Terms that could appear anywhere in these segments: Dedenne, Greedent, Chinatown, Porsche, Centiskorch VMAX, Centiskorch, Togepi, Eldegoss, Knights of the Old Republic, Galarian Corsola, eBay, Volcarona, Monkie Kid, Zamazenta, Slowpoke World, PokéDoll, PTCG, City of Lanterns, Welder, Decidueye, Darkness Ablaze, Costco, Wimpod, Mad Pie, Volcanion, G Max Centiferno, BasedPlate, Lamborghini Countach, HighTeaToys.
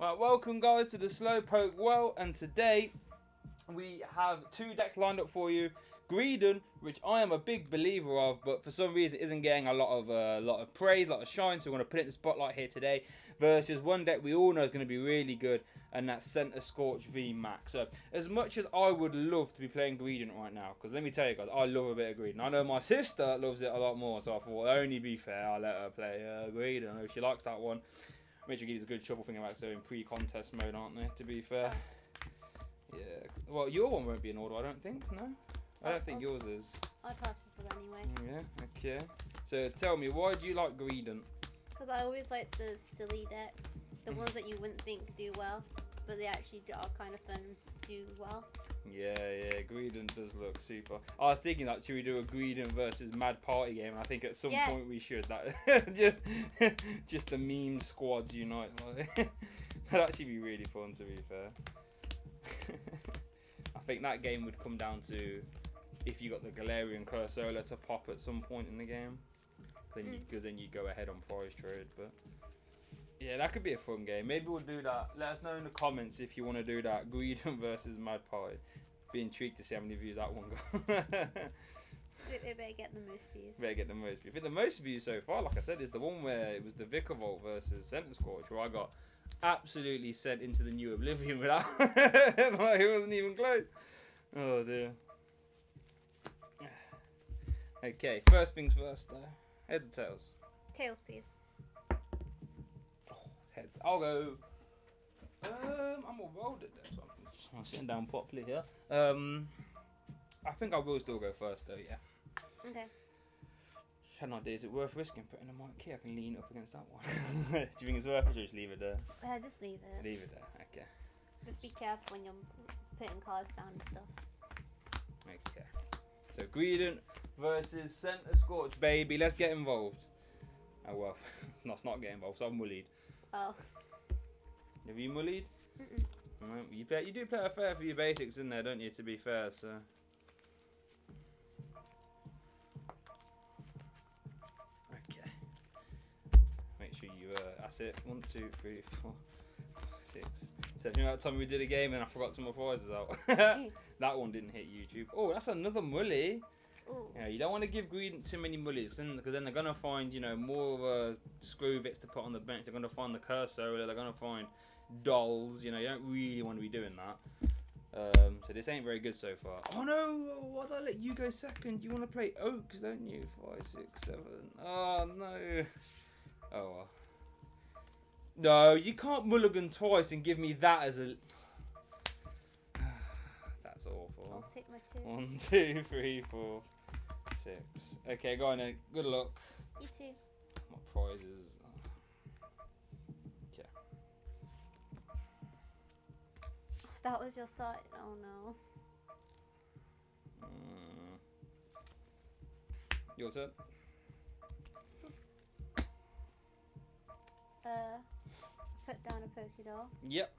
Right, welcome guys to the Slowpoke World, and today we have two decks lined up for you. Greedent, which I am a big believer of, but for some reason isn't getting a lot of praise, a lot of shine, so we're going to put it in the spotlight here today, versus one deck we all know is going to be really good, and that's Centiskorch VMAX. So, as much as I would love to be playing Greedent right now, because let me tell you guys, I love a bit of Greedent. I know my sister loves it a lot more, so I thought, only be fair, I'll let her play Greedent. I know she likes that one. Make sure you give us a good shuffle thing about, so in pre-contest mode, aren't they, to be fair? Yeah. Well, your one won't be in order, I don't think, no? I don't think yours is. I try shuffle anyway. Yeah, okay. So tell me, why do you like Greedent? Because I always like the silly decks. The ones that you wouldn't think do well, but they actually are kind of fun to do well. Yeah, yeah, Greedent does look super. I was thinking that, should we do a Greedent versus Mad Party game? I think at some point we should. That just the meme squads unite. Like, that'd actually be really fun, to be fair. I think that game would come down to if you got the Galarian Corsola to pop at some point in the game, because then you go ahead on prize trade. But yeah, that could be a fun game. Maybe we'll do that. Let us know in the comments if you want to do that. Greedent versus Mad Pie. Be intrigued to see how many views that one got. We better get the most views. Better get the most views. I think the most views so far, like I said, is the one where it was the Vicar Vault versus Centiskorch, where I got absolutely sent into the new oblivion with that. Like, it wasn't even close. Oh dear. Okay, first things first though. Heads or tails? Tails, please. I'll go. I'm a welder there, so I'm just sitting down properly here. I think I will still go first though, yeah. Okay. I had an idea, is it worth risking putting a mic here? I can lean up against that one. Do you think it's worth it, or just leave it there? Just leave it. Leave it there, okay. Just be careful when you're putting cards down and stuff. Okay. So Greedent versus Centiskorch, baby, let's get involved. Oh well, let's not get involved, so I'm mullied. Oh. Have you mullied? Mm-mm. Well, you do play a fair few basics in there, don't you, to be fair, so... Okay. Make sure you, that's it. 1, 2, 3, 4, 5, 6. So, you know that time we did a game and I forgot some more prizes out? That one didn't hit YouTube. Oh, that's another mully. You know, you don't want to give Greedent too many mullies, because then they're going to find, you know, more screw bits to put on the bench. They're going to find the cursor, they're going to find dolls. You know, you don't really want to be doing that. So this ain't very good so far. Oh no, why did I let you go second? You want to play Oaks, don't you? 5, 6, 7. Oh no. Oh well. No, you can't mulligan twice and give me that as a... That's awful. I'll take my two. 1, 2, 3, 4, 6. Okay, go on then. Good luck. You too. My prize is... Okay. That was your start. Oh no. Your turn. Put down a PokéDoll. Yep.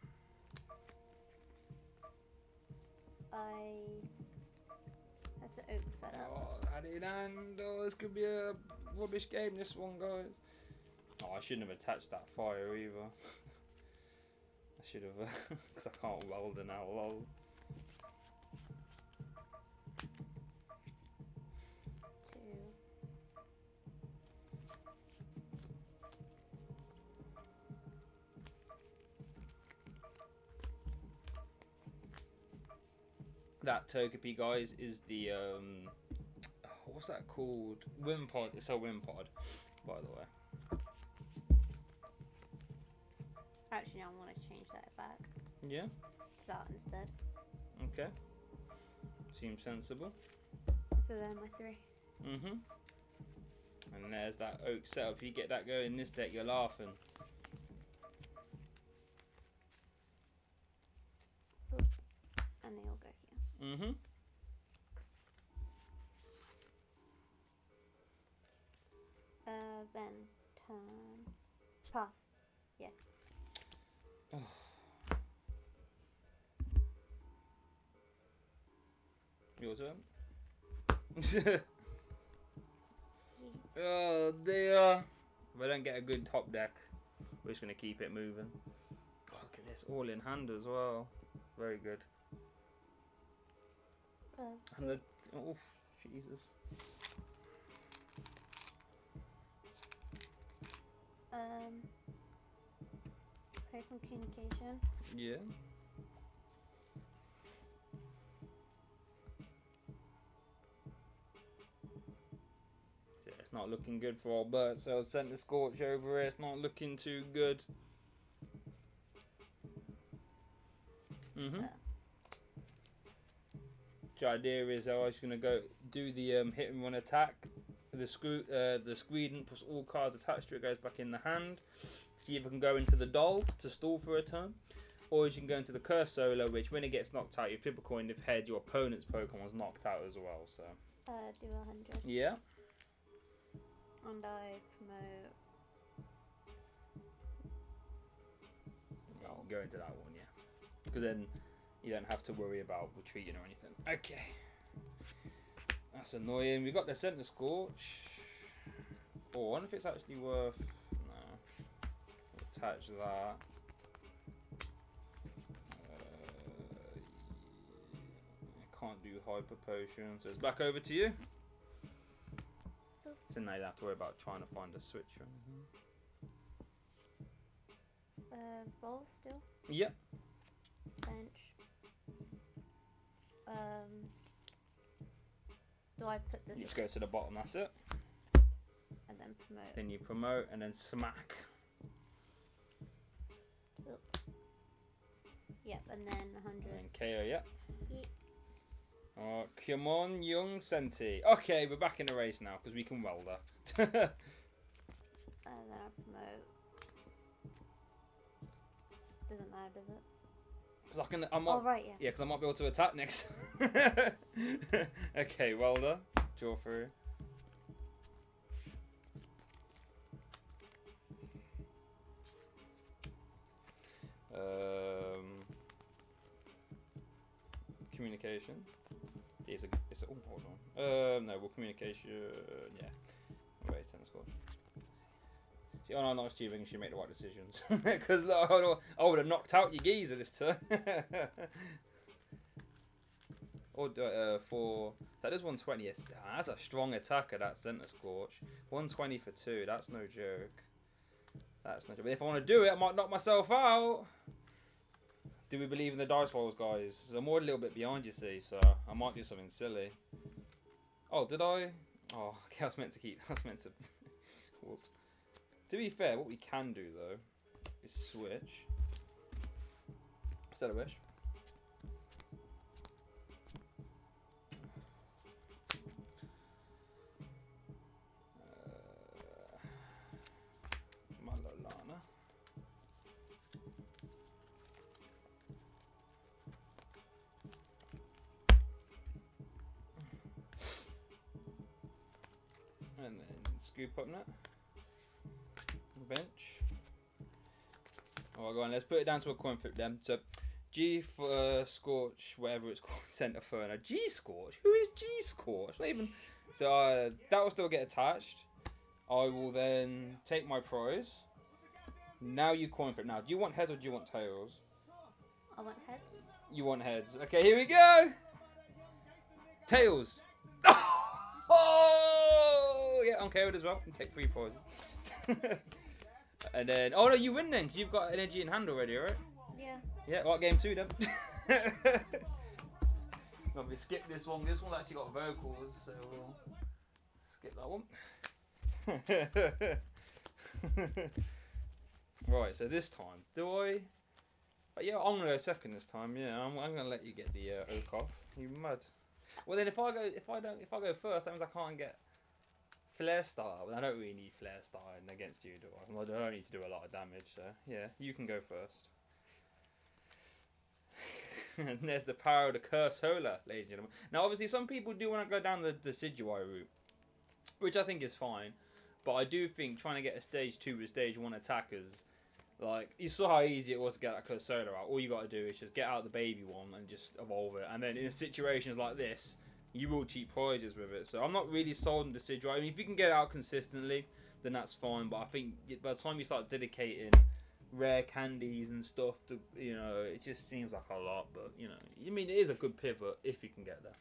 That's an oak setup. Oh, that did end. Oh, this could be a rubbish game, this one, guys. Oh, I shouldn't have attached that fire either. I should have, because I can't welder now, lol. That Togepi, guys, is the what's that called? Wimpod. It's a Wimpod, by the way. Actually, I want to change that back. Yeah. That instead. Okay. Seems sensible. So they're my three. Mhm. And there's that oak setup. If you get that going in this deck, you're laughing. And they all go. Mm-hmm. Then turn. Pass. Yeah. Oh. Your turn. Oh dear. If I don't get a good top deck, we're just gonna keep it moving. it's all in hand as well. Very good. And the, oh, Jesus. Open communication. Yeah. Yeah, it's not looking good for our bird, so Centiskorch over here, it's not looking too good. Mm-hmm. The idea is I was going to go do the hit and run attack. The Greedent plus all cards attached to it goes back in the hand. You either can go into the doll to stall for a turn, or you can go into the Corsola, which when it gets knocked out, you flip a coin. If heads, your opponent's Pokemon was knocked out as well. So do 100. Yeah. And I promote. I'll go into that one, yeah. Because then you don't have to worry about retreating or anything. Okay. That's annoying. We've got the Centiskorch. Oh, I wonder if it's actually worth... No. Attach that. I can't do Hyper Potion. So it's back over to you. So now you don't have to worry about trying to find a switch or anything. Ball still? Yep. Bench. Do I put this? You just go to the bottom, that's it. And then promote. Then you promote and then smack. So, yep, and then 100. And then KO, yep. Yep. Oh, come on, young Senti. Okay, we're back in the race now because we can welder. And then I promote. Doesn't matter, does it? Cause I can, I might, oh, right, yeah. Yeah, because I might be able to attack next. Okay, Welder, draw through. Communication. It's a, oh, hold on. No, we'll communication. Yeah. Wait, Centiskorch. See, oh no, I'm not achieving. You should make the right decisions. Because I would have knocked out your geezer this turn. Or for that is 120. Yes, that's a strong attacker. That Centiskorch. 120 for 2. That's no joke. That's no joke. But if I want to do it, I might knock myself out. Do we believe in the dice rolls, guys? I'm already a little bit behind, you see, so I might do something silly. Oh, did I? Oh, okay, I was meant to keep. I was meant to. Whoops. To be fair, what we can do though is switch instead of wish. Malalana. And then scoop up net. Bench. Alright, go on, let's put it down to a coin flip then. So G for Scorch, whatever it's called, Centiferno. G Scorch? Who is G Scorch? Not even. So that will still get attached. I will then take my prize. Now you coin flip. Now, do you want heads or do you want tails? I want heads. You want heads. Okay, here we go. Tails. Oh yeah, on KO'd as well. And take 3 prizes. And then, oh no, you win then, because you've got energy in hand already, right? Yeah. Yeah, right, game 2 then. Well, we skip this one actually got vocals, so we'll skip that one. Right, so this time, do I... Oh, yeah, I'm going to go second this time, yeah, I'm going to let you get the oak off. You're mad. Well then, if I go first, that means I can't get... Flare Star, well, I don't really need Flare Star against you, do I? I don't need to do a lot of damage, so yeah, you can go first. And there's the power of the Corsola, ladies and gentlemen. Now, obviously, some people do want to go down the Decidueye route, which I think is fine, but I do think trying to get a Stage 2 with Stage 1 attackers, like, you saw how easy it was to get that Corsola out. All you got to do is just get out the baby one and just evolve it, and then in situations like this, you will cheat prizes with it. So I'm not really sold on Decidueye. I mean, if you can get it out consistently, then that's fine. But I think by the time you start dedicating rare candies and stuff to, you know, it just seems like a lot, but, you know, I mean, it is a good pivot if you can get there,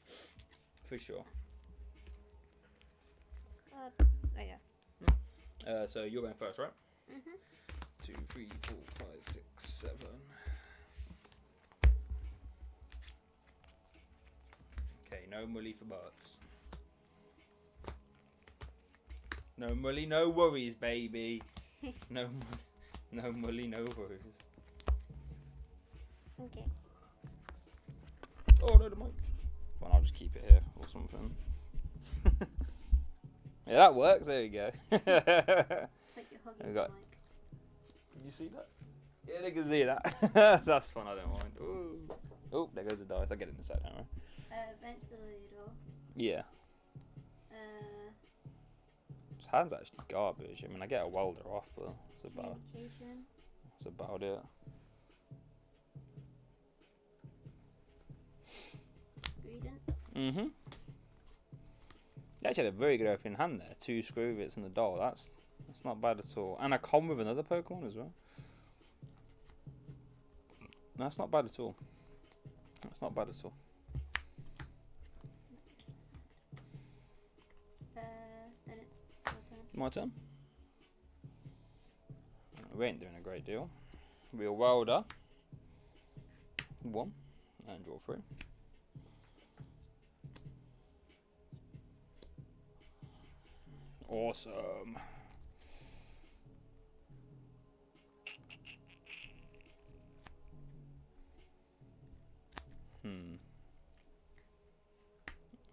for sure. Yeah. So you're going first, right? Mm-hmm. 2, 3, 4, 5, 6, 7. Okay, no Mully for Bartz. No Mully, no worries, baby. No, no Mully, no worries. Okay. Oh no, the mic. Well, I'll just keep it here or something. Yeah, that works. There we go. It's like you're hogging the mic. Did you see that? Yeah, they can see that. That's fun. I don't mind. Ooh. Oh, there goes the dice. I get it in the set now, right? Eventually, though. Yeah. His hand's actually garbage. I mean, I get a welder off, but it's about. Medication. That's about it. Greedent. Mhm. They actually had a very good opening hand there. 2 Scroovits and the doll. That's not bad at all. And a con with another Pokemon as well. That's not bad at all. That's not bad at all. Then it's my turn. We ain't doing a great deal. Real Welder. 1. And draw 3. Awesome.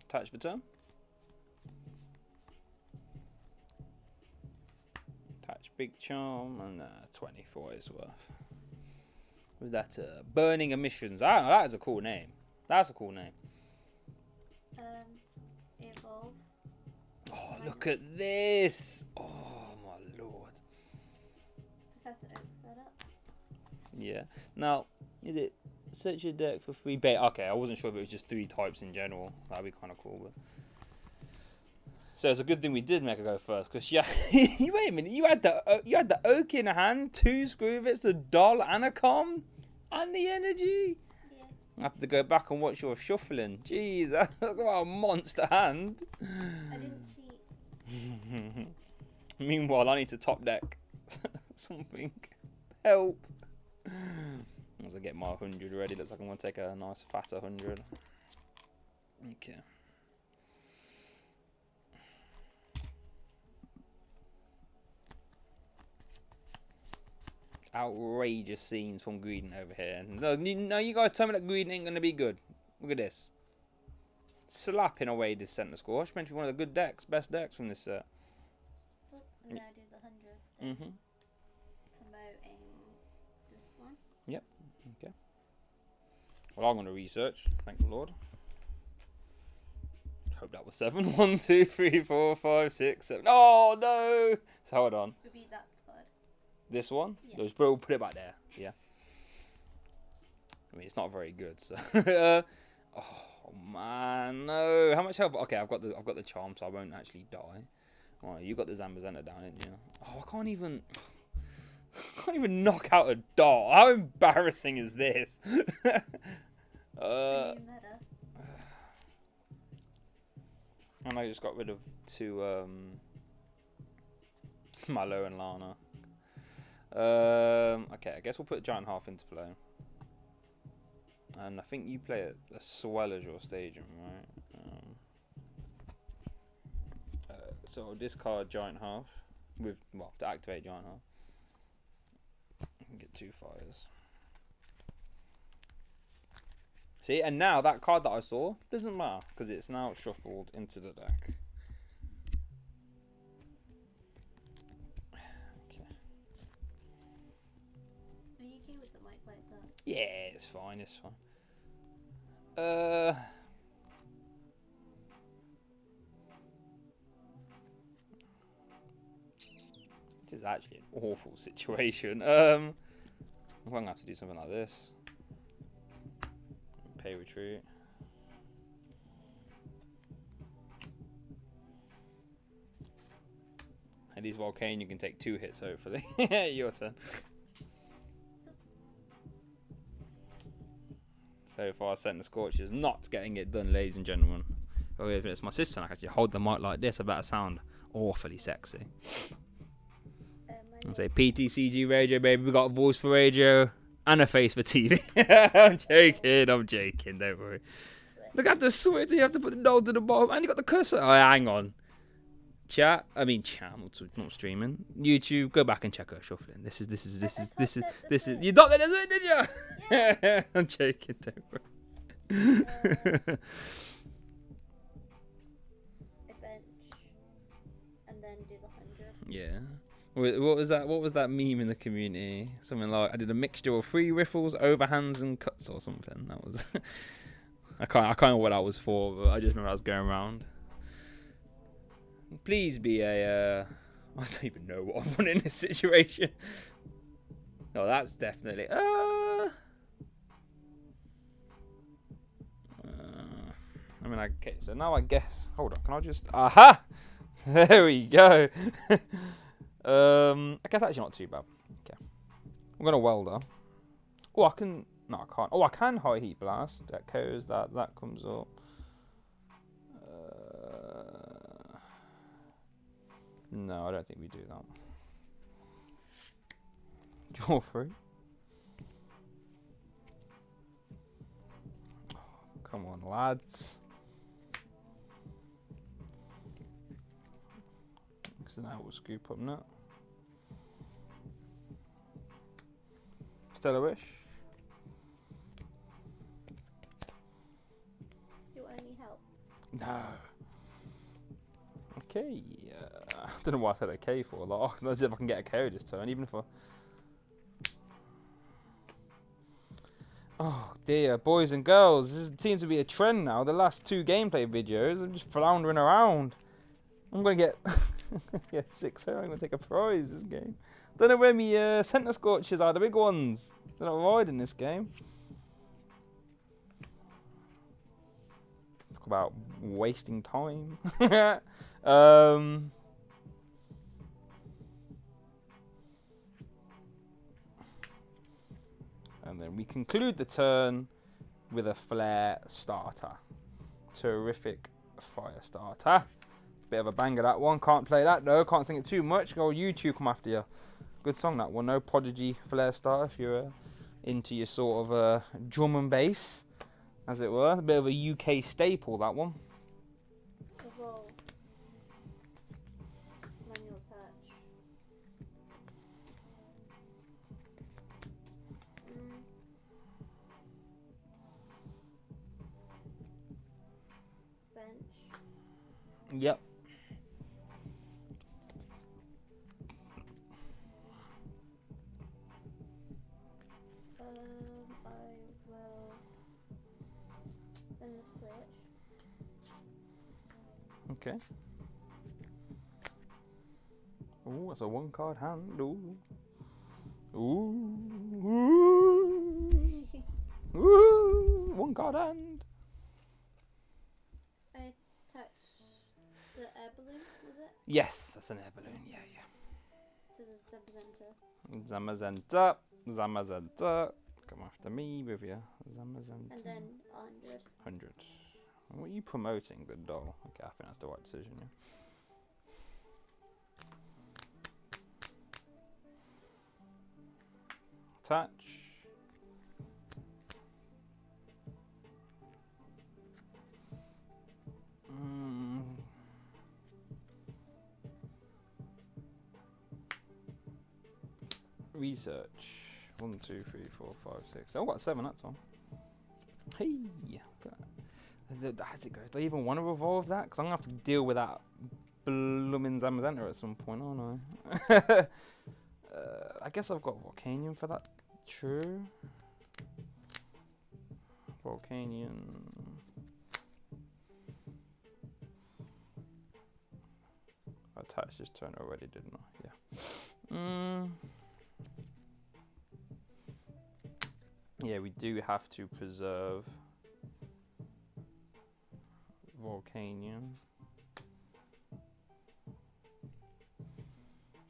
Attach for turn. Attach Big Charm and 24 is worth. With that Burning Emissions. I don't know, that is a cool name. That's a cool name. Evolve. Oh, look at this! Oh, my lord. Professor Oak set up. Yeah. Now, is it search your deck for 3 bait? Okay, I wasn't sure if it was just 3 types in general. That'd be kind of cool, but. So it's a good thing we did make her go first, because yeah, wait a minute, you had the Oak in hand, 2 Scroovits, the doll, Anacom, and the energy. Yeah. I have to go back and watch your shuffling. Jeez, look at our monster hand. I didn't cheat. Meanwhile, I need to top deck something. Help! Once I get my 100 ready, looks like I'm gonna take a nice fat 100. Okay. Outrageous scenes from Greedent over here. No, you guys tell me that Greedent ain't gonna be good. Look at this. Slapping away this Centiskorch. Meant to be one of the good decks, best decks from this set. I'm gonna do the 100. Mm-hmm. Promoting this one. Yep. Okay. Well, I'm gonna research. Thank the Lord. Hope that was 7. 1, 2, 3, 4, 5, 6, 7. Oh no! So hold on. Repeat that card. This one? Yeah. Just put it back there. Yeah. I mean, it's not very good. So. Oh man, no! How much help? Okay, I've got the charm, so I won't actually die. Oh, you got the Zamazenta down, didn't you? Oh, I can't even knock out a doll. How embarrassing is this? And I just got rid of 2 Mallow and Lana. Okay, I guess we'll put Giant Half into play. And I think you play a swell as your stadium, right? So I'll discard Giant Half with to activate Giant Half. You can get 2 fires. See, and now that card that I saw doesn't matter because it's now shuffled into the deck. Yeah, it's fine, it's fine. This is actually an awful situation. I'm going to have to do something like this. Pay retreat. And these Volcarona, you can take 2 hits, hopefully. Your turn. So far, Centiskorch is not getting it done, ladies and gentlemen. Oh, even it's my sister, I can actually hold the mic like this. I better sound awfully sexy. I say PTCG radio, baby. We got a voice for radio and a face for TV. I'm joking. Don't worry. Look, I have to switch. You have to put the node to the bottom, and you got the cursor. Oh, hang on. Chat. I mean, chat. Not streaming. YouTube. Go back and check her shuffling. This is. You thought that was it, did you? Yeah. I'm joking. Don't worry. A bench, and then do the 100. Yeah. What was that? What was that meme in the community? Something like I did a mixture of free riffles, overhands, and cuts, or something. That was. I can't know what that was for, but I just remember I was going around. Please be a. I don't even know what I want in this situation. No, that's definitely. I mean, okay. So now I guess. Hold on. Can I just? Aha! There we go. I guess that's actually not too bad. Okay, I'm gonna welder. Oh, I can. No, I can't. Oh, I can high heat blast. That goes. That comes up. No, I don't think we do that. You're free. Oh, come on, lads. So now we'll scoop up now. Stella wish. Do I need help? No. Okay. I don't know why I said okay for. Like, oh, let's see if I can get a KO this turn, even if I. Oh dear, boys and girls, this seems to be a trend now. The last two gameplay videos, I'm just floundering around. I'm gonna get. Yeah, 6-0. I'm gonna take a prize this game. Don't know where me Centiskorches are, the big ones. They're not riding this game. Talk about wasting time. And then we conclude the turn with a flare starter. Terrific fire starter. Bit of a banger that one. Can't play that though. Can't sing it too much. Go YouTube come after you. Good song that one. No Prodigy flare starter if you're into your sort of drum and bass, as it were. A bit of a UK staple that one. Whoa. Manual search. Bench. Yep. Okay. Oh, that's a one-card hand. Ooh. Ooh. Ooh. One-card hand. I touched the air balloon, was it? Yes, that's an air balloon. Yeah, yeah. So the Zamazenta. Zamazenta. Come after me with your Zamazenta. And then 100. 100. What are you promoting, good doll? Okay, I think that's the right decision, yeah. Touch. Research. 1, 2, 3, 4, 5, 6. Oh, I've got 7, that's all. Hey, yeah, got it. As it goes, do I even want to evolve that? Because I'm going to have to deal with that blooming Zamazenta at some point, aren't I? I guess I've got Volcanion for that. True. Volcanion. I attached this turn already, didn't I? Yeah. Yeah, we do have to preserve Volcanion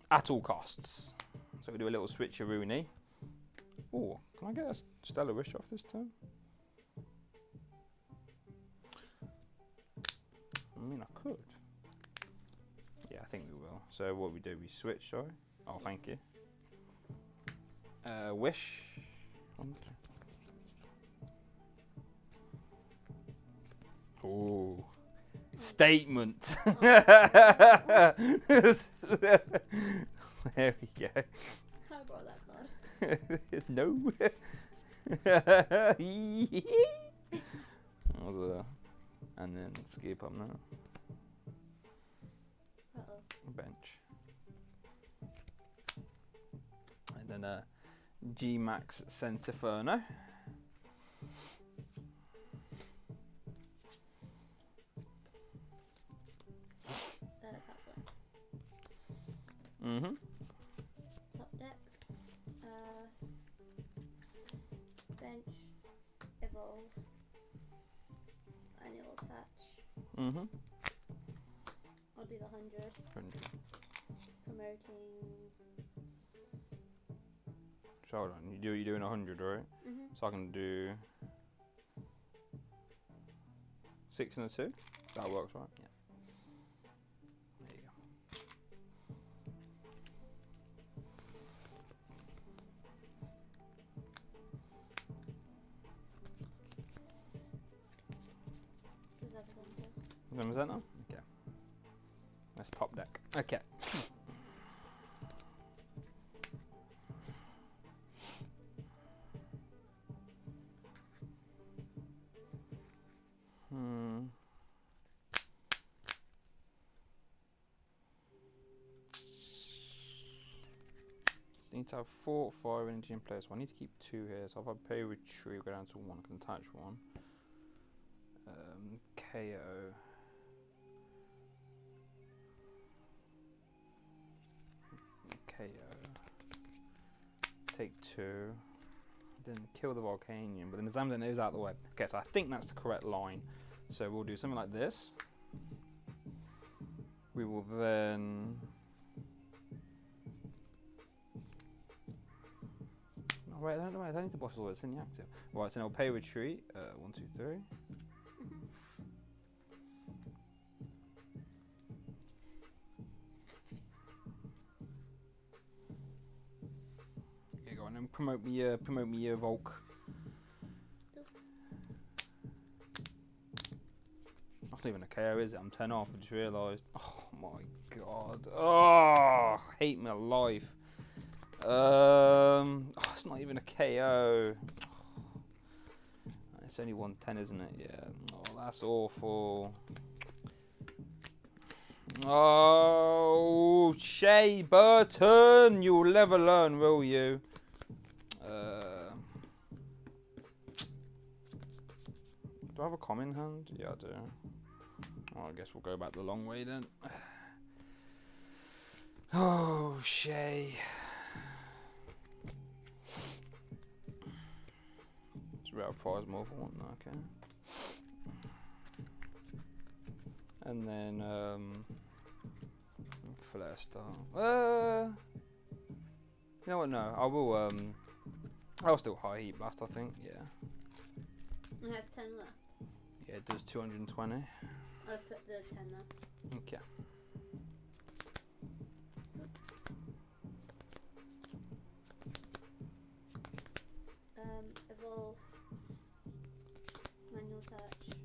at all costs. So we do a little switcheroonie. Oh, can I get a Stellar Wish off this turn? I mean, I could. Yeah, I think we will. So what we do, we switch, sorry. Oh, thank you. Wish. Oh. Statement. Oh. There we go. I brought that blood. No. That was a... And then skip up now. Uh-oh. Bench. And then a G Max Centiferno. Mm-hmm. Top deck. Bench. Evolve. And it will touch. Mm-hmm. I'll do the 100. 100. Promoting. So hold on, you're doing 100, right? Mm-hmm. So I can do 6 and a 2. That works, right? Yeah. Zamazenta? Okay. That's top deck. Okay. Just need to have 4/5 energy in place. Well, I need to keep 2 here. So if I pay retreat, go down to 1. I can attach 1. KO. KO. Take 2. Then kill the Volcanion, but then the Zamazenta is out of the way. Okay, so I think that's the correct line. So we'll do something like this. We will then... Oh, wait, I don't need the boss order, it's inactive. Right, so now we'll pay retreat. 1, 2, 3. And promote me, Volk. Not even a KO, is it? I'm 10 off. I just realised. Oh my god. Oh, hate my life. Oh, it's not even a KO. Oh, it's only 110, isn't it? Yeah. Oh, that's awful. Oh, Shea Burton, you'll never learn, will you? Do I have a common hand? Yeah, I do. Oh, I guess we'll go back the long way then. Oh, Shay. It's a rare prize more for one, okay. And then, Flare Star. You know what? No, I will. I'll still high heat blast, I think. Yeah. I have 10 left. Yeah, it does 220. I'll put the 10 left. Okay. Evolve. Manual touch.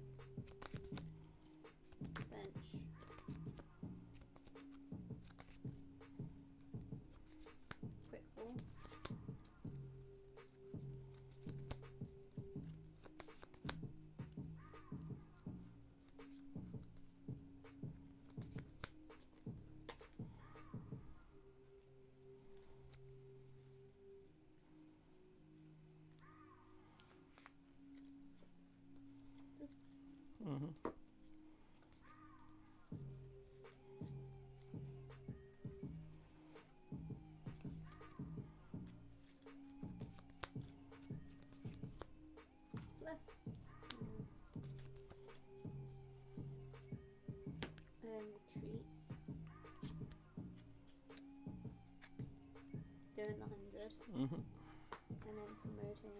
Retreat. Doing the 100. Mm-hmm. And then promoting.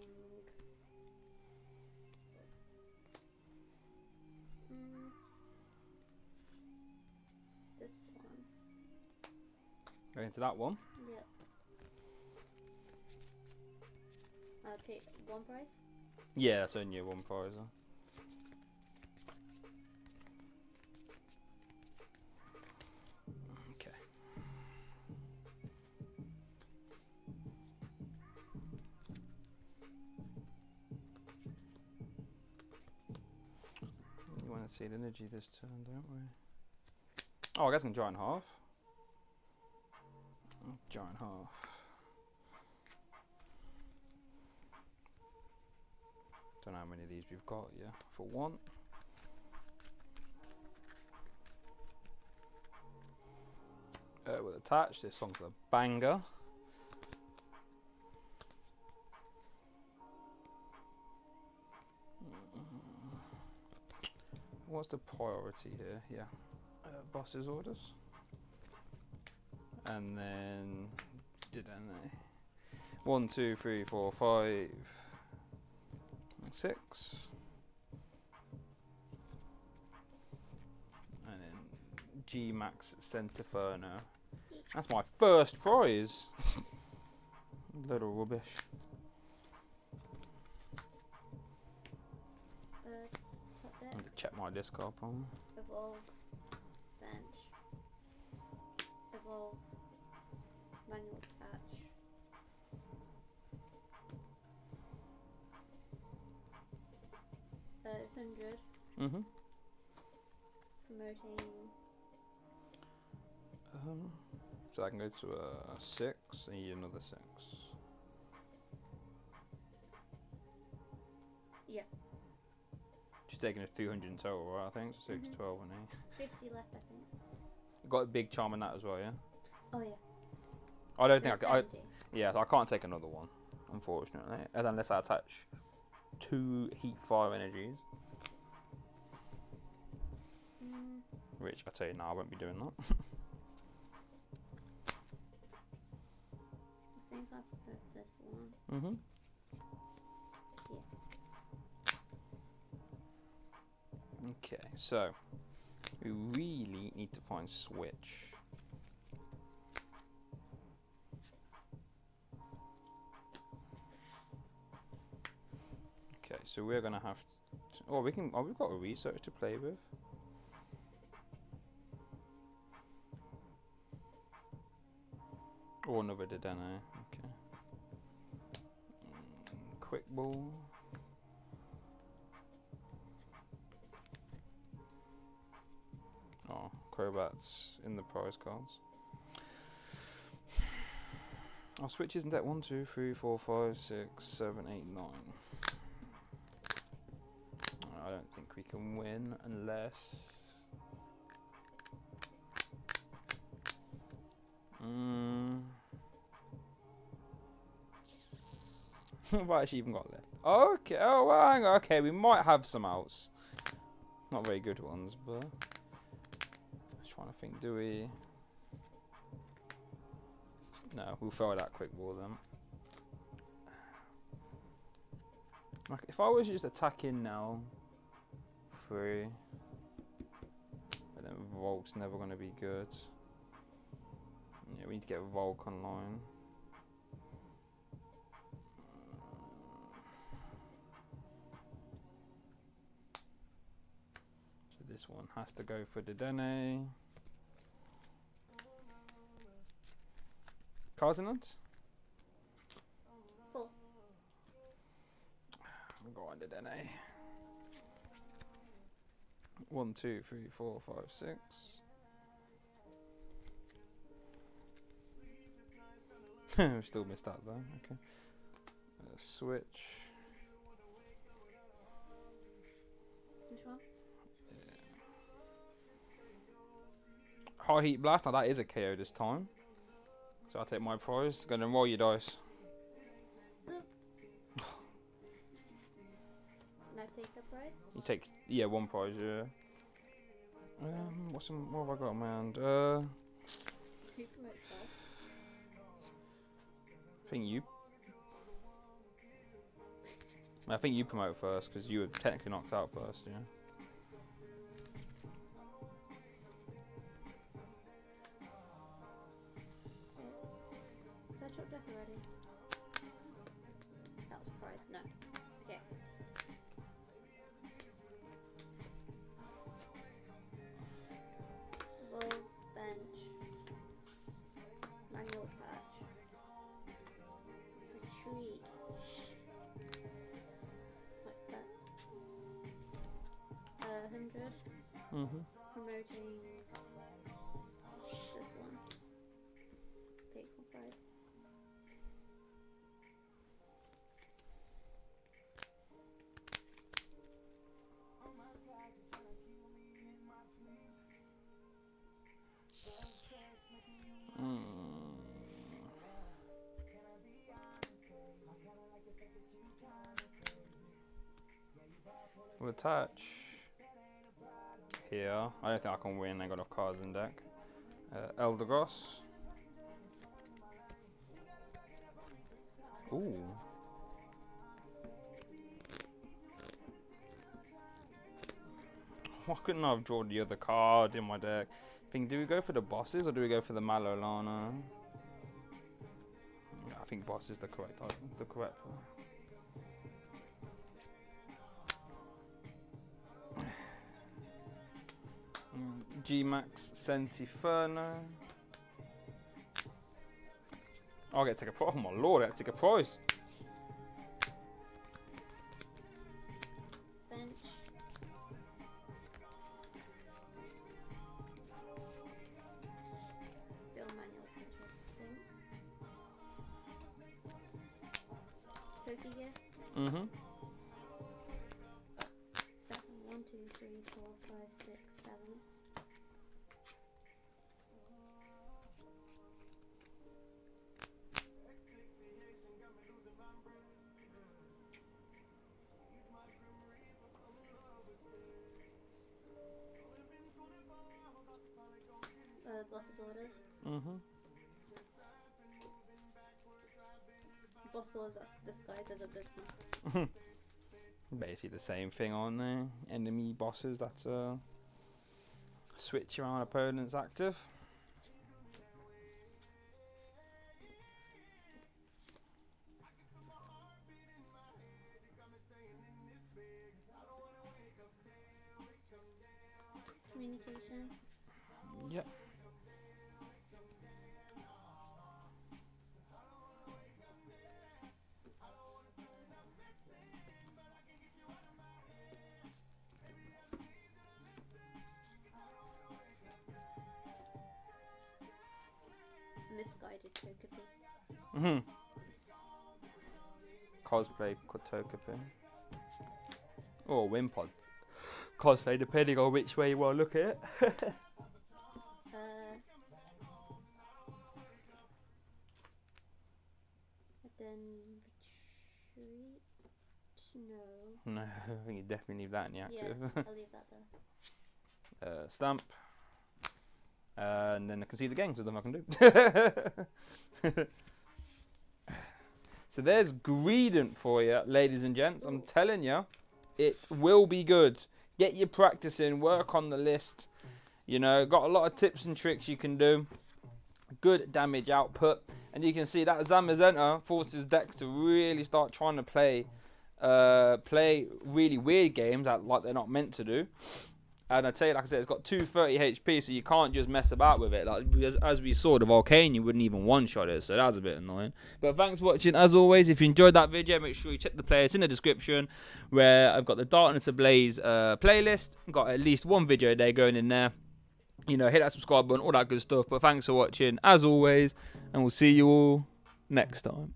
Go into that one. Yep. I'll take one prize. Yeah, that's only a one prize. Okay. You want to see the energy this turn, don't we? Oh, I guess I'm drawing half. Giant half. Don't know how many of these we've got, yeah, for one. We'll attach, this song's a banger. What's the priority here? Yeah, boss's orders. And then Dedenne. 1, 2, 3, 4, 5, 6. And then G Max Centiferno. That's my first prize. Load of rubbish. I need to check my discard palm. Evolve. Bench. Evolve. Manual patch. $100. Mm-hmm. Promoting. So I can go to a 6 and you another 6. Yeah. She's taking a 200 in total, right? I think so. 6, 12, and 8. 50 left, I think. Got a big charm in that as well, yeah. Oh yeah. I don't think I can. Yeah, so I can't take another one, unfortunately, unless I attach 2 Heat 5 energies. Which I tell you now, I won't be doing that. I think I put this one. Mhm. Yeah. Okay, so we really need to find Switch. Okay, so we're gonna have to, oh, we can, oh, we've got a research to play with. Or another Dedenne, okay. Quick ball. Oh, Crobat's in the prize cards. I'll switch isn't that 1, 2, 3, 4, 5, 6, 7, 8, 9. I don't think we can win unless. What have I actually even got left? Okay, oh, well, hang on. Okay, we might have some outs. Not very good ones, but. Just trying to think, do we. No, we'll throw that quick ball then. Like if I was just attacking now, 3, but then Volk's never going to be good. Yeah, we need to get Volk online. So this one has to go for Dedenne. Cardinals? Go on to Dedenne. 1, 2, 3, 4, 5, 6. We still missed that though. Okay. Switch. Which one? Yeah. High heat blast. Now that is a KO this time. So I'll take my prize. Go and roll your dice. I take the prize? You take, yeah, one prize, yeah. What have I got on my hand? Who promotes first? I think you. I think you promote first because you were technically knocked out first, yeah. with a touch. Here, I don't think I can win, I got a cards in deck. Eldegoss. Ooh. Why couldn't I have drawn the other card in my deck? Think, do we go for the bosses or do we go for the Malolana? I think boss is the correct one. G Max Centiferno. Oh, I get to take a prize. Oh my lord, I get to take a prize. Bench. Still manual control, I think. Pokey gift? Mm-hmm. 7, 1, 2, 3, 4, 5, 6, 7. Boss's orders. Mm-hmm. Boss orders that's disguised as a business. Basically the same thing on there. Enemy bosses that switch around opponents active. Communication. Yep. Misguided Togepi. Mhm. Cosplay Togepi. Or Wimpod. Cosplay depending on which way you want to look at it. Then retreat? No. No, I think you definitely leave that in the active. Yeah, I'll leave that there. Stamp. And then I can see the game, so then I can do. So there's Greedent for you, ladies and gents. I'm telling you, it will be good. Get your practice in, work on the list. You know, got a lot of tips and tricks you can do. Good damage output. And you can see that Zamazenta forces decks to really start trying to play, play really weird games that like they're not meant to do. And I tell you, like I said, it's got 230 HP, so you can't just mess about with it. Like as we saw, the Volcarona, you wouldn't even one-shot it, so that was a bit annoying. But thanks for watching. As always, if you enjoyed that video, make sure you check the playlist in the description, where I've got the Darkness Ablaze playlist. I've got at least one video a day going in there. You know, hit that subscribe button, all that good stuff. But thanks for watching, as always, and we'll see you all next time.